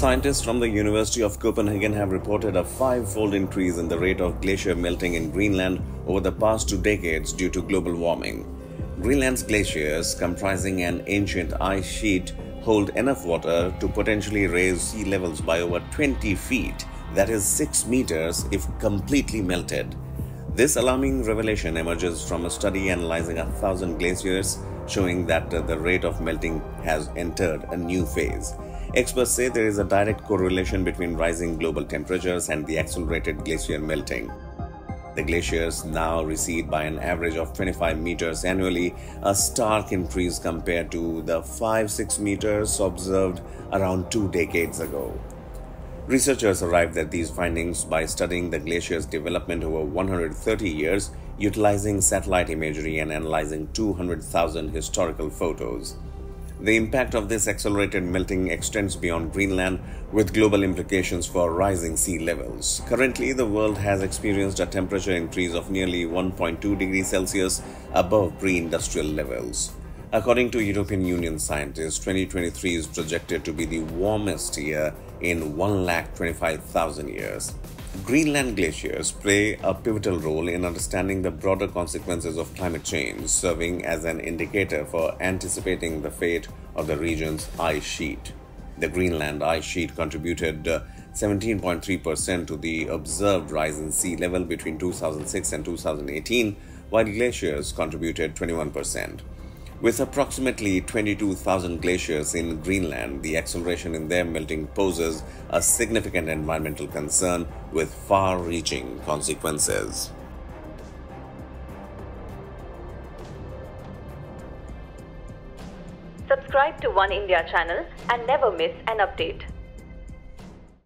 Scientists from the University of Copenhagen have reported a five-fold increase in the rate of glacier melting in Greenland over the past 2 decades due to global warming. Greenland's glaciers, comprising an ancient ice sheet, hold enough water to potentially raise sea levels by over 20 feet, that is 6 meters, if completely melted. This alarming revelation emerges from a study analyzing 1,000 glaciers, showing that the rate of melting has entered a new phase. Experts say there is a direct correlation between rising global temperatures and the accelerated glacier melting. The glaciers now recede by an average of 25 meters annually, a stark increase compared to the 5-6 meters observed around 2 decades ago. Researchers arrived at these findings by studying the glacier's development over 130 years, utilizing satellite imagery and analyzing 200,000 historical photos. The impact of this accelerated melting extends beyond Greenland, with global implications for rising sea levels. Currently, the world has experienced a temperature increase of nearly 1.2 degrees Celsius above pre-industrial levels. According to European Union scientists, 2023 is projected to be the warmest year in 125,000 years. Greenland glaciers play a pivotal role in understanding the broader consequences of climate change, serving as an indicator for anticipating the fate of the region's ice sheet. The Greenland ice sheet contributed 17.3% to the observed rise in sea level between 2006 and 2018, while glaciers contributed 21%. With approximately 22,000 glaciers in Greenland, the acceleration in their melting poses a significant environmental concern with far-reaching consequences. Subscribe to Oneindia channel and never miss an update.